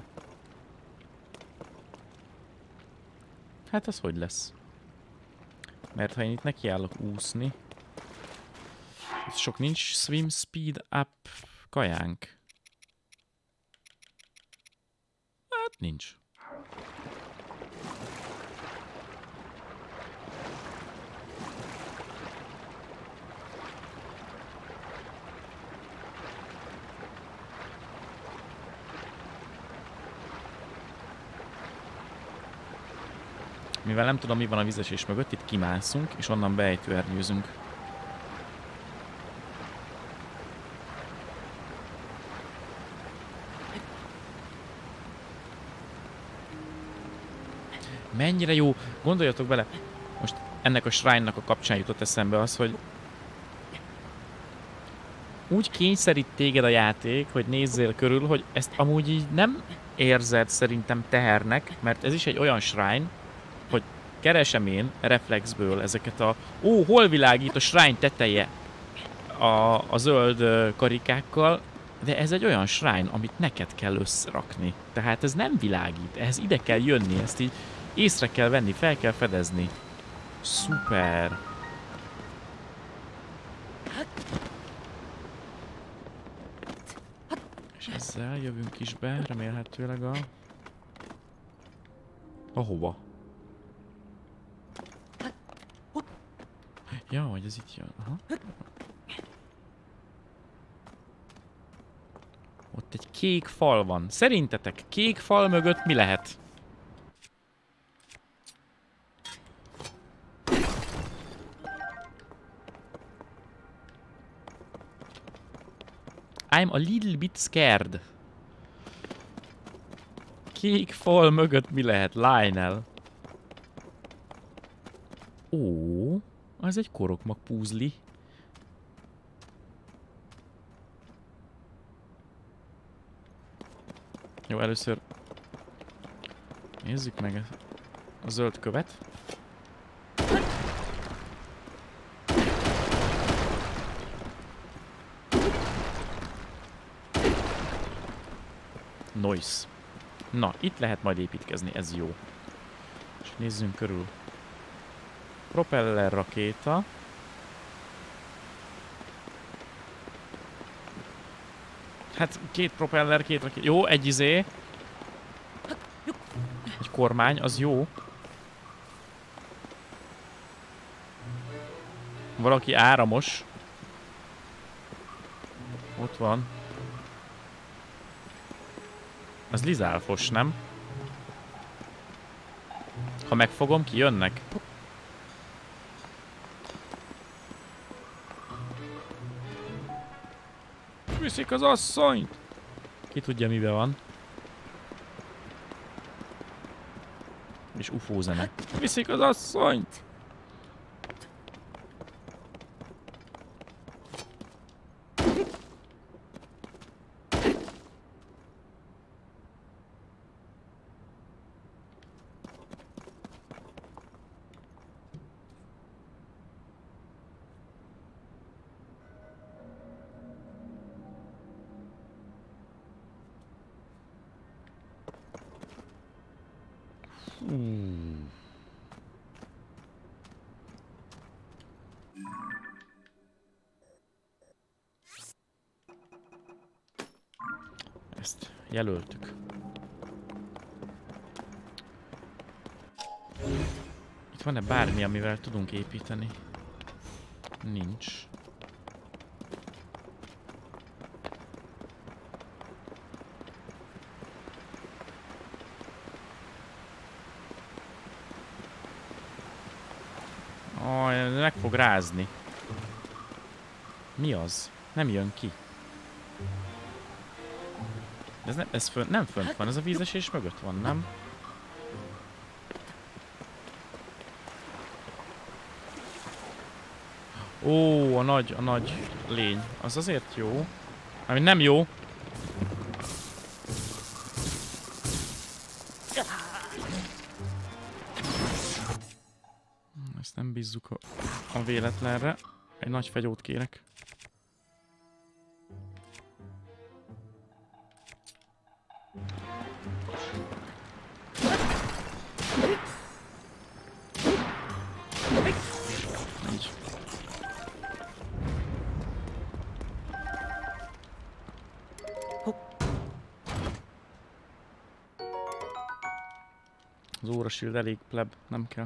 Hát ez hogy lesz? Mert ha én itt nekiállok úszni. Itt sok nincs swim speed up kajánk. Hát nincs. Mivel nem tudom, mi van a vízesés mögött, itt kimászunk, és onnan beejtőernyőzünk. Mennyire jó! Gondoljatok bele, most ennek a shrine-nak a kapcsán jutott eszembe az, hogy úgy kényszerít téged a játék, hogy nézzél körül, hogy ezt amúgy így nem érzed szerintem tehernek, mert ez is egy olyan shrine, hogy keresem én reflexből ezeket a... Ó, hol világít a shrine teteje a zöld karikákkal, de ez egy olyan shrine, amit neked kell összerakni. Tehát ez nem világít, ehhez ide kell jönni, ezt így észre kell venni, fel kell fedezni. Szuper! És ezzel jövünk is be, remélhetőleg a... Ahova? Ja, hogy ez itt jön. Aha. Ott egy kék fal van. Szerintetek kék fal mögött mi lehet? I'm a little bit scared. Kék fal mögött mi lehet? Lionel. Ó, az egy korokmak púzli. Jó, először nézzük meg a zöld követ. Noise. Na, itt lehet majd építkezni, ez jó. És nézzünk körül. Propeller rakéta. Hát két propeller, két rakéta. Jó, egy izé. Egy kormány, az jó. Valaki áramos. Ott van. Az lizálfos, nem? Ha megfogom, kijönnek. Viszik az asszonyt! Ki tudja, mibe van. És ufó zene. Viszik az asszonyt! Ezt jelöltük. Itt van-e bármi, amivel tudunk építeni? Nincs. Meg fog rázni. Mi az? Nem jön ki. Ez, ne, ez fönt, nem fönt van, ez a vízesés mögött van, nem? Ó, a nagy lény. Az azért jó. Ami nem jó. Ezt nem bízzuk a véletlenre. Egy nagy fegyót kérek. Elég pleb, nem kell.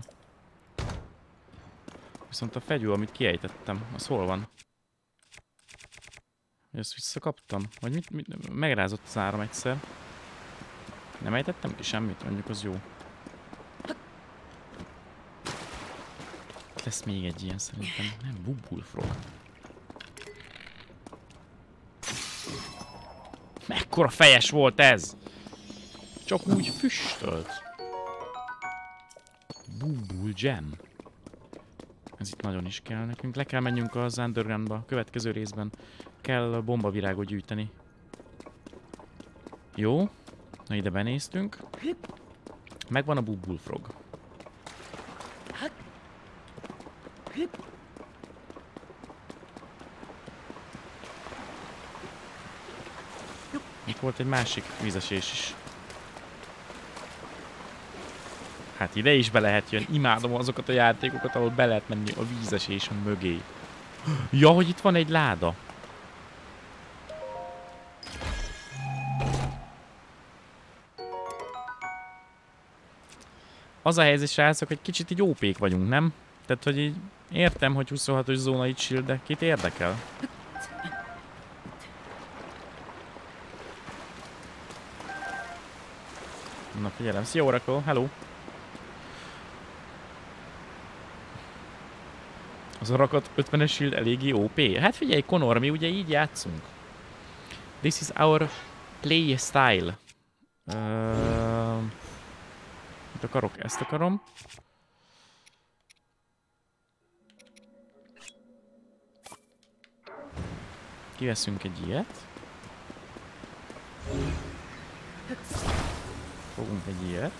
Viszont a fegyő, amit kiejtettem, az hol van? Ezt visszakaptam? Vagy mit? Megrázott az áram egyszer. Nem ejtettem ki semmit, mondjuk az jó. lesz még egy ilyen szerintem. Nem, Bubulfrog. Mekkora fejes volt ez? Csak úgy füstölt. Bubul Gem. Ez itt nagyon is kell nekünk. Le kell menjünk az undergroundba. A következő részben kell bombavirágot gyűjteni. Jó. Na ide benéztünk. Megvan a Bubulfrog. Itt volt egy másik vízesés is. Hát ide is be lehet jönni. Imádom azokat a játékokat, ahol be lehet menni a vízesés mögé. Ja, hogy itt van egy láda. Az a helyzet, srácok, hogy kicsit így ópék vagyunk, nem? Tehát, hogy így értem, hogy 26-os zóna itt shield, de kit érdekel? Na figyelem, szia Oracle, hello! Az Oracle 50-es shield eléggé OP. Hát figyelj, Connor, mi ugye így játszunk. This is our play style. Mit akarok? Ezt akarom. Kiveszünk egy ilyet. Fogunk egy ilyet.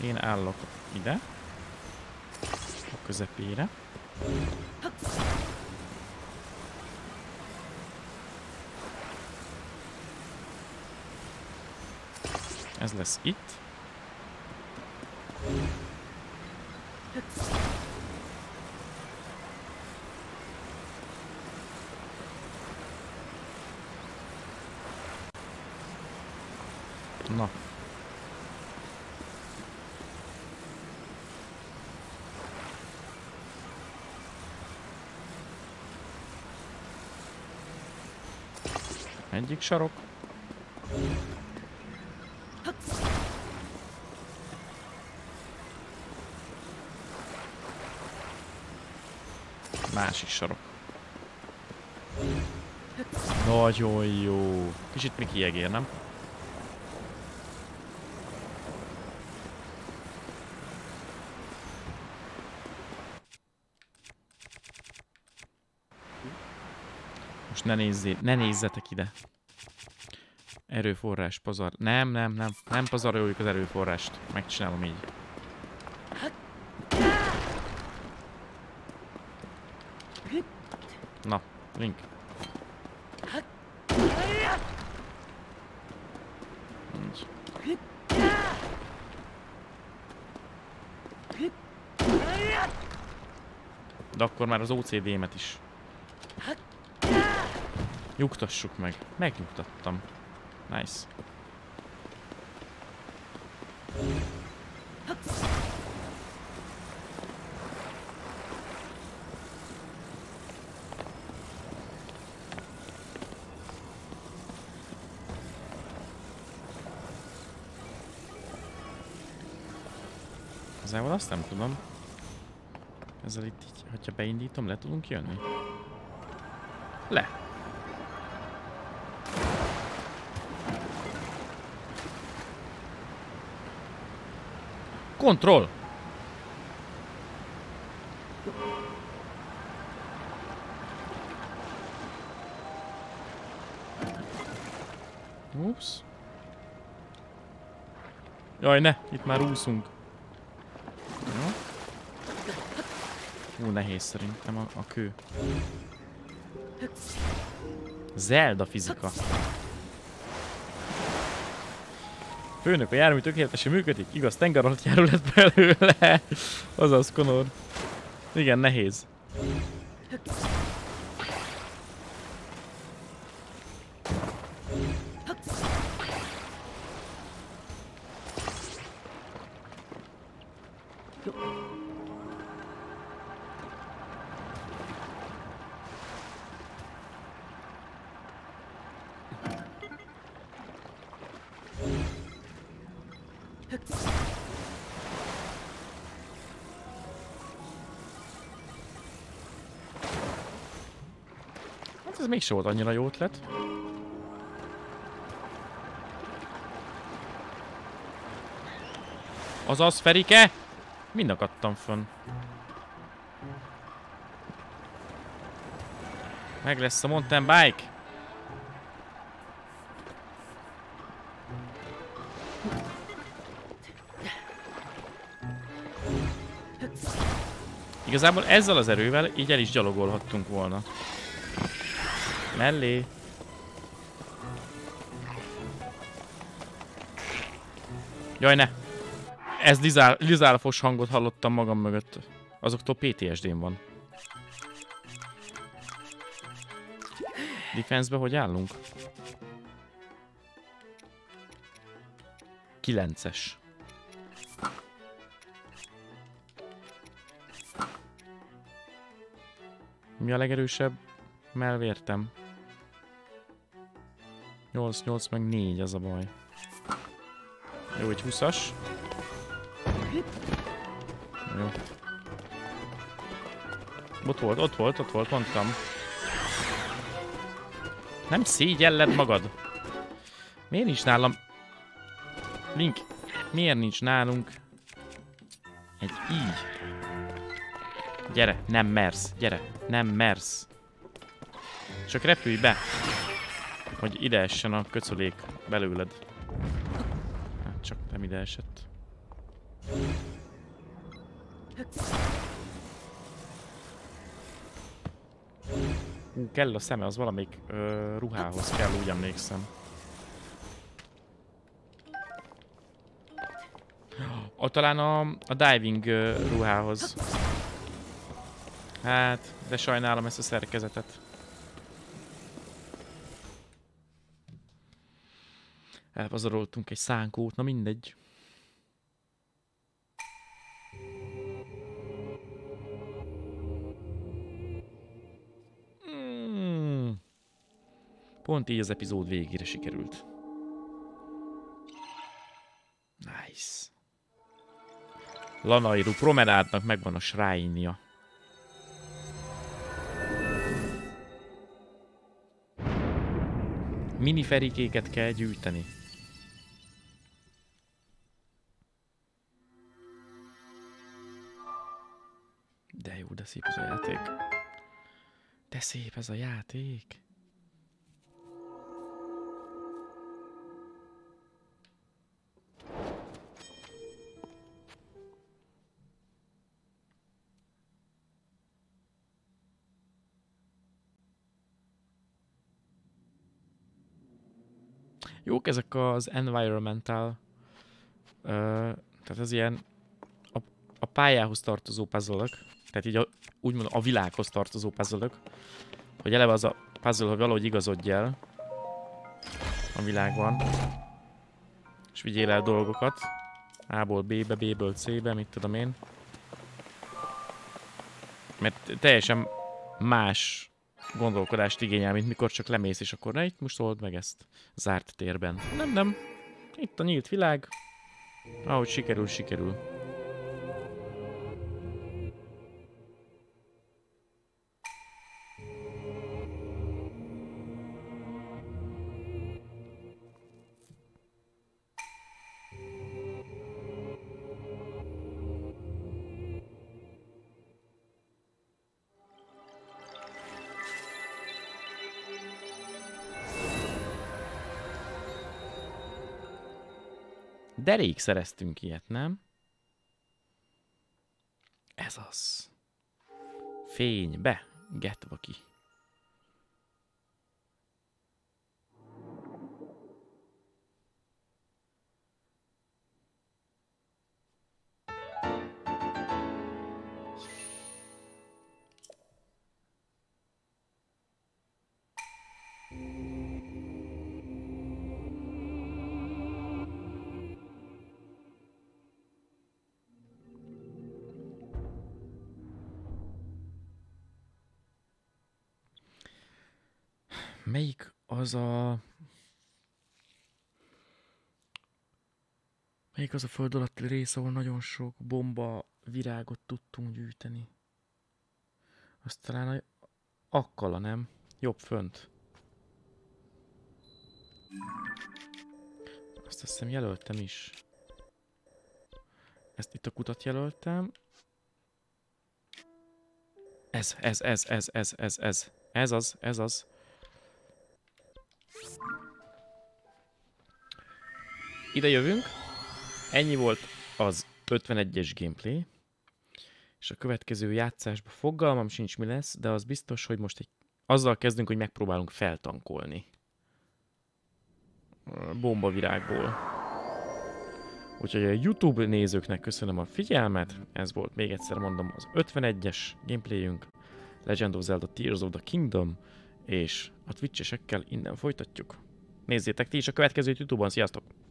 Én állok ide. A közepére. Ez lesz itt. Na. Egyik sarok. Másik sarok. Nagyon jó. Kicsit még kiegér, nem? Most ne nézzetek ide. Erőforrás, pazar. Nem pazaroljuk az erőforrást. Megcsinálom így. Na, Link. De akkor már az OCD-met is. Nyugtassuk meg. Megnyugtattam. Nice. Igazából azt nem tudom. Ezzel itt így, hogyha beindítom, le tudunk jönni? Le! Control! Ups. Jaj, ne! Itt már úszunk. Jó, nehéz szerintem a kő. Zelda fizika. Főnök, a jármű tökéletesen működik, igaz, tenger alatt járó lett belőle. Azaz, Connor. Igen, nehéz. Hát ez mégse volt annyira jó ötlet. Azaz, Ferike! Mind akadtam fönn. Meg lesz a mountain bike. Igazából ezzel az erővel így el is gyalogolhattunk volna. Mellé. Jaj, ne! Ez lizálfos hangot hallottam magam mögött. Azoktól PTSD-n van. Defense-be hogy állunk? 9-es. Mi a legerősebb? Melvértem. 8-8 meg 4, az a baj. Jó, egy 20-as. Jó. Ott volt, mondtam. Nem szégyelled magad? Miért nincs nálam? Link, miért nincs nálunk? Egy így. Gyere, nem mersz, gyere, nem mersz. Csak repülj be, hogy ide essen a köcölék belőled. Hát csak nem ide esett. Hú, kell a szeme, az valamelyik ruhához kell, úgy emlékszem. Talán a diving ruhához. Hát, de sajnálom ezt a szerkezetet. Elpazaroltunk egy szánkót, na mindegy. Pont így az epizód végére sikerült. Nice. Lanajru Promenádnak megvan a srájnja. Mini ferikéket kell gyűjteni. De jó, de szép ez a játék. De szép ez a játék. Jók ezek az environmental, tehát az ilyen a pályához tartozó puzzle-ök, tehát így úgymond a világhoz tartozó puzzle-ök, hogy eleve az a puzzle, hogy valahogy igazodj el a világban, és vigyél el dolgokat, A-ból B-be, B-ből C-be, mit tudom én, mert teljesen más gondolkodást igényel, mint mikor csak lemész, és akkor ne, itt most old meg ezt zárt térben. Nem, nem. Itt a nyílt világ. Ahogy sikerül, sikerül. De rég szereztünk ilyet, nem? Ez az. Fény be, getva ki. Melyik az a... Melyik az a föld alatti rész, ahol nagyon sok bomba virágot tudtunk gyűjteni? Az talán a akkala, nem? Jobb fönt. Azt hiszem jelöltem is. Ezt itt a kutat jelöltem. Ez. Ez az. Ide jövünk. Ennyi volt az 51-es gameplay. És a következő játszásban fogalmam sincs mi lesz, de az biztos, hogy most azzal kezdünk, hogy megpróbálunk feltankolni. Bombavirágból. Úgyhogy a YouTube nézőknek köszönöm a figyelmet. Ez volt, még egyszer mondom, az 51-es gameplayünk. Legend of Zelda Tears of the Kingdom. És a Twitch-esekkel innen folytatjuk. Nézzétek ti is a következő YouTube-on. Sziasztok!